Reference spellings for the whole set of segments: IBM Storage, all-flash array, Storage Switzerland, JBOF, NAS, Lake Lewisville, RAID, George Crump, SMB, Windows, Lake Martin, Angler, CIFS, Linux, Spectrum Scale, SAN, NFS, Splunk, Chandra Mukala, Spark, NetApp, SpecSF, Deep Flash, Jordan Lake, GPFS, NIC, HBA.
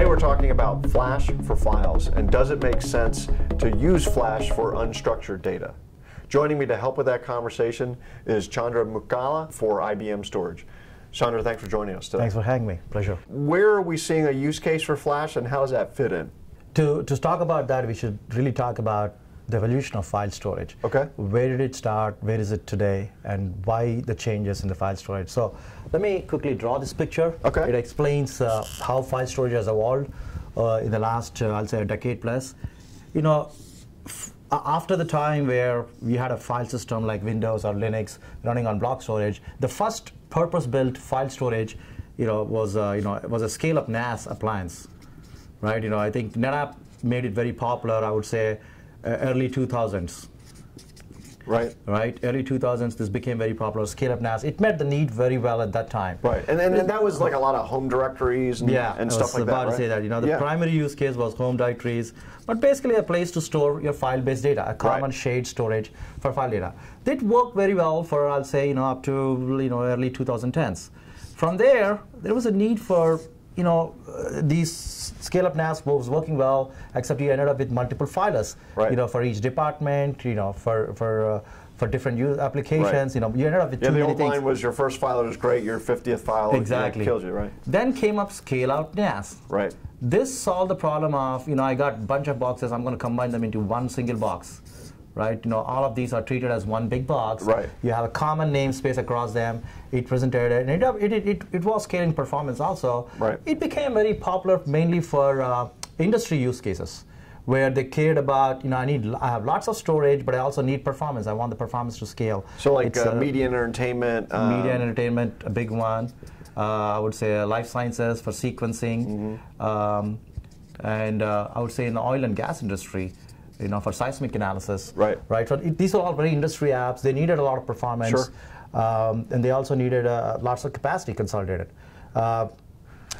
Today we're talking about flash for files, and does it make sense to use flash for unstructured data? Joining me to help with that conversation is Chandra Mukala for IBM Storage. Chandra, thanks for joining us today. Thanks for having me. Pleasure. Where are we seeing a use case for flash, and how does that fit in? To talk about that, we should really talk about the evolution of file storage. Okay. Where did it start? Where is it today? And why the changes in the file storage? So let me quickly draw this picture. Okay. It explains how file storage has evolved in the last, I'll say, a decade plus. You know, after the time where we had a file system like Windows or Linux running on block storage, the first purpose-built file storage, was a scale-up NAS appliance, right? You know, I think NetApp made it very popular, I would say, early 2000s. Right. Right. Early 2000s, this became very popular. Scale-up NAS. It met the need very well at that time. Right. And that was like a lot of home directories and, stuff like that. I was about to say that. You know, the primary use case was home directories, but basically a place to store your file-based data, a common shared storage for file data. That worked very well for, I'll say, up to early 2010s. From there was a need for these scale-up NAS was working well, except you ended up with multiple filers, for each department, for different use applications, you ended up with too many things. The old line was your first filer is great, your 50th file kills you, right? Then came up scale-out NAS. Right. This solved the problem of, I got a bunch of boxes, I'm going to combine them into one single box. Right, all of these are treated as one big box. Right. You have a common namespace across them. It presented, and it was scaling performance also. Right. It became very popular mainly for industry use cases, where they cared about, I have lots of storage, but I also need performance. I want the performance to scale. So like media and entertainment. Media and entertainment, a big one. I would say life sciences for sequencing, and I would say in the oil and gas industry. For seismic analysis, right. So these are all very industry apps. They needed a lot of performance, and they also needed lots of capacity consolidated.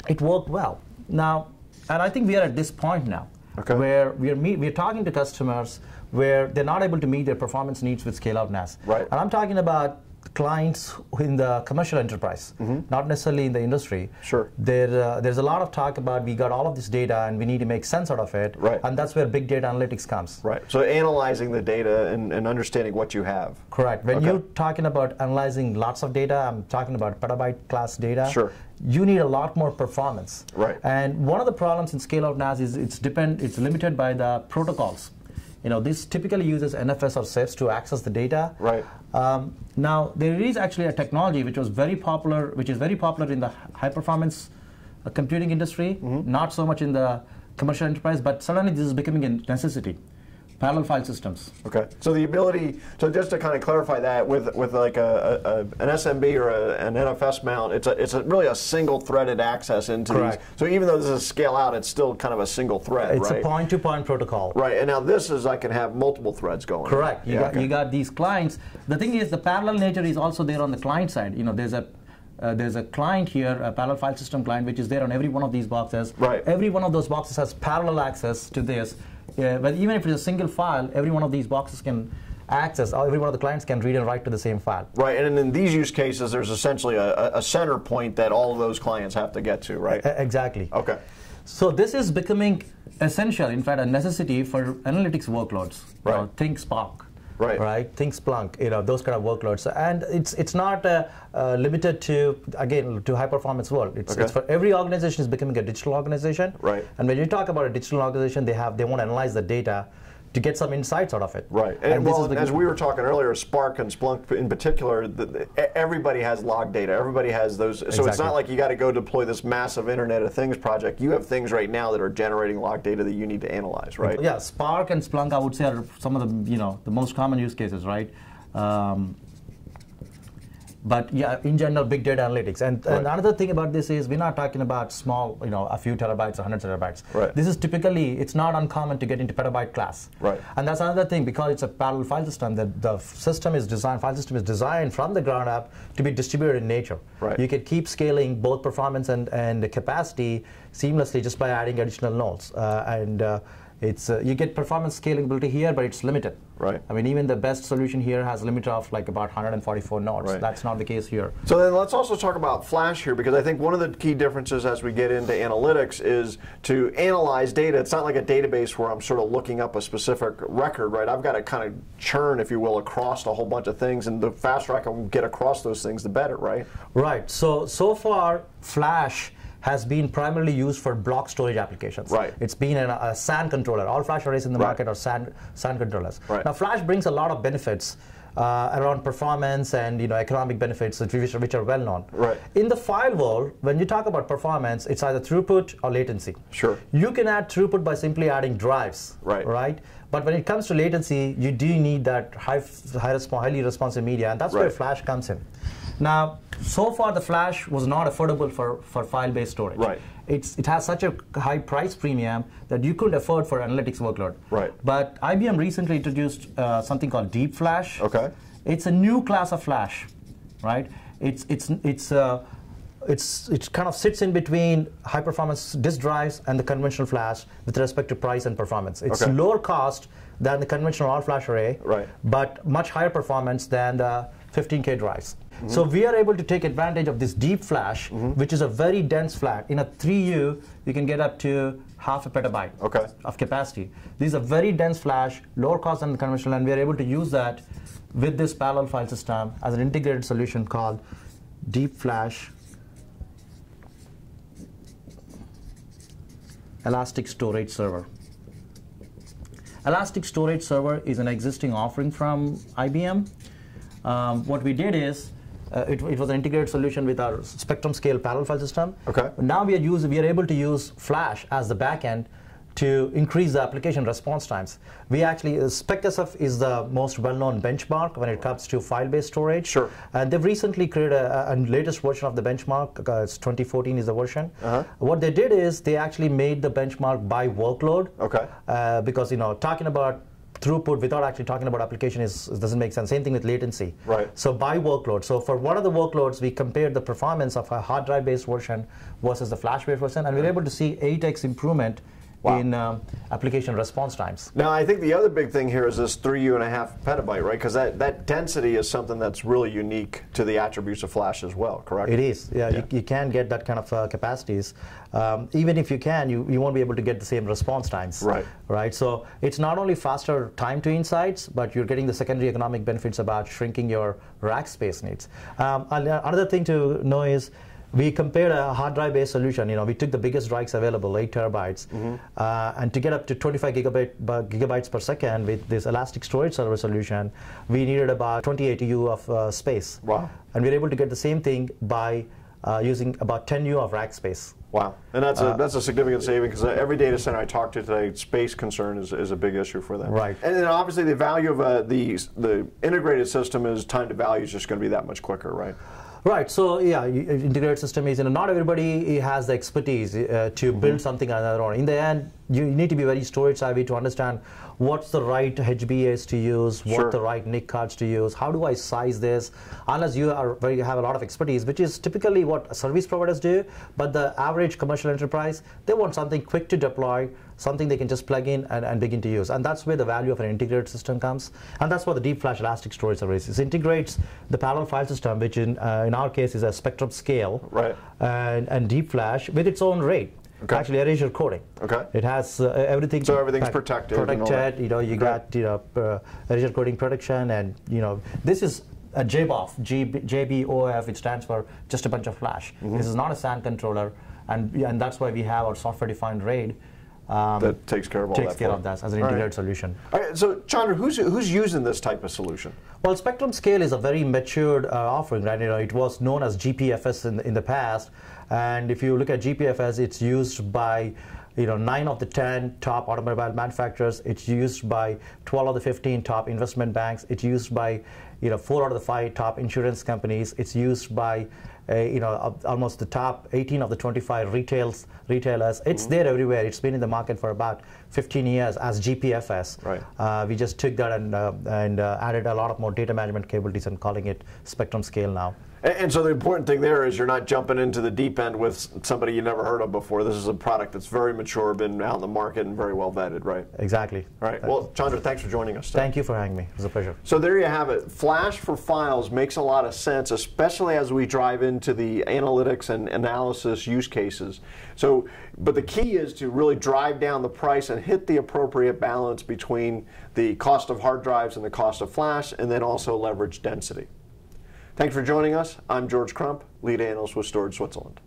It worked well. Now, and I think we are at this point now, where we are talking to customers where they're not able to meet their performance needs with scale-out NAS. Right. And I'm talking about clients in the commercial enterprise, not necessarily in the industry. Sure. There's a lot of talk about we got all of this data and we need to make sense out of it. Right. And that's where big data analytics comes. Right. So analyzing the data and understanding what you have. Correct. When you're talking about analyzing lots of data, I'm talking about petabyte class data. Sure. You need a lot more performance. Right. And one of the problems in scale-out NAS is it's limited by the protocols. This typically uses NFS or CIFS to access the data. Right. Now there is actually a technology which is very popular in the high-performance computing industry, not so much in the commercial enterprise, but suddenly this is becoming a necessity. Parallel file systems. Okay. So the ability, just to kind of clarify that, with like an SMB or an NFS mount, it's really a single threaded access into these. So even though this is scale out, it's still kind of a single thread, it's a point-to-point protocol. Right. And now this is, I can have multiple threads going. Correct. You got these clients. The thing is, the parallel nature is also there on the client side. There's a client here, a parallel file system client, which is there on every one of these boxes. Right. Every one of those boxes has parallel access to this. But even if it's a single file, every one of these boxes can access, every one of the clients can read and write to the same file. Right, and in these use cases, there's essentially a center point that all of those clients have to get to, right? Exactly. Okay. So this is becoming essential, in fact, a necessity for analytics workloads. Right. Think Spark. Right. Right. Think Splunk. Those kind of workloads, and it's not limited to high performance world. It's for every organization is becoming a digital organization. Right. And when you talk about a digital organization, they want to analyze the data to get some insights out of it. Right. And well, as we were talking earlier, Spark and Splunk in particular, everybody has log data. Everybody has those. So it's not like you got to go deploy this massive Internet of Things project. You have things right now that are generating log data that you need to analyze, right? Yeah. Spark and Splunk, I would say, are some of the the most common use cases, right? But yeah, in general, big data analytics. And another thing about this is we're not talking about small, a few terabytes, 100 terabytes. Right. This is typically, it's not uncommon to get into petabyte class. Right. And that's another thing, because it's a parallel file system, that the file system is designed from the ground up to be distributed in nature. Right. You can keep scaling both performance and capacity seamlessly just by adding additional nodes. It's you get performance scalability here, but it's limited. Right. I mean, even the best solution here has a limit of like about 144 nodes. Right. That's not the case here. So then let's also talk about flash here, because I think one of the key differences as we get into analytics is to analyze data. It's not like a database where I'm sort of looking up a specific record, right? I've got to kind of churn, if you will, across a whole bunch of things, and the faster I can get across those things, the better, right? Right. So far, flash has been primarily used for block storage applications. Right. It's been a SAN controller. All flash arrays in the market are SAN controllers. Right. Now, flash brings a lot of benefits around performance and economic benefits, which are well known. Right. In the file world, when you talk about performance, it's either throughput or latency. Sure. You can add throughput by simply adding drives. Right. Right. But when it comes to latency, you do need that highly responsive media, and that's where flash comes in. Now, so far the flash was not affordable for file-based storage. Right. It has such a high price premium that you couldn't afford for analytics workload. Right. But IBM recently introduced something called Deep Flash. Okay. It's a new class of flash, right? It kind of sits in between high-performance disk drives and the conventional flash with respect to price and performance. It's lower cost than the conventional all-flash array, but much higher performance than the 15K drives. Mm-hmm. So we are able to take advantage of this deep flash, which is a very dense flash. In a 3U, you can get up to half a petabyte of capacity. This is a very dense flash, lower cost than the conventional, and we are able to use that with this parallel file system as an integrated solution called Deep Flash Elastic Storage Server. Elastic Storage Server is an existing offering from IBM. What we did is, it was an integrated solution with our Spectrum Scale parallel file system. Okay. Now we are able to use flash as the backend to increase the application response times. We actually, SpecSF is the most well-known benchmark when it comes to file-based storage. Sure. And they've recently created a latest version of the benchmark. It's 2014 is the version. What they did is they actually made the benchmark by workload. Okay. Because talking about throughput without actually talking about application doesn't make sense. Same thing with latency. Right. So by workload. So for one of the workloads, we compared the performance of a hard drive-based version versus the flash-based version, and we were able to see 8x improvement in application response times. Now, I think the other big thing here is this 3.5 petabyte, right? Because that density is something that's really unique to the attributes of flash as well, correct? It is. Yeah, you can get that kind of capacities. Even if you can, you won't be able to get the same response times. Right. Right. So it's not only faster time to insights, but you're getting the secondary economic benefits about shrinking your rack space needs. Another thing to know is, we compared a hard drive-based solution. We took the biggest drives available, 8 terabytes, and to get up to 25 gigabytes per second with this elastic storage server solution, we needed about 28 U of space. Wow! And we were able to get the same thing by using about 10 U of rack space. Wow, and that's a significant saving, because every data center I talked to today, space concern is a big issue for them. Right. And then obviously the value of the integrated system is time to value is just going to be that much quicker, right? Right, so yeah, integrated system is, not everybody has the expertise to build something on their own. In the end, you need to be very storage savvy to understand what's the right HBAs to use, what the right NIC cards to use, how do I size this, unless you have a lot of expertise, which is typically what service providers do, but the average commercial enterprise, they want something quick to deploy, something they can just plug in and begin to use. And that's where the value of an integrated system comes. And that's what the Deep Flash Elastic Storage Server is. It integrates the parallel file system, which in our case is a Spectrum Scale, and Deep Flash with its own RAID. Actually, erasure coding. It has everything. So everything's protected. Protected. You got erasure coding protection, and this is a JBOF. JBOF. It stands for just a bunch of flash. This is not a SAN controller, and that's why we have our software-defined RAID. That takes care of all that. Takes care of that as an integrated solution. All right. So Chandra, who's using this type of solution? Well, Spectrum Scale is a very matured offering, right? It was known as GPFS in the past, and if you look at GPFS, it's used by 9 of the 10 top automobile manufacturers. It's used by 12 of the 15 top investment banks. It's used by 4 out of the 5 top insurance companies. It's used by almost the top 18 of the 25 retailers. It's there everywhere. It's been in the market for about 15 years as GPFS. Right. We just took that and added a lot of more data management capabilities and calling it Spectrum Scale now. And so the important thing there is you're not jumping into the deep end with somebody you never heard of before. This is a product that's very mature, been out in the market, and very well vetted, right? Exactly. All right. Well, Chandra, thanks for joining us. Thank you for having me. It was a pleasure. So there you have it. Flash for files makes a lot of sense, especially as we drive into the analytics and analysis use cases. So, but the key is to really drive down the price and hit the appropriate balance between the cost of hard drives and the cost of flash, and then also leverage density. Thanks for joining us. I'm George Crump, lead analyst with Storage Switzerland.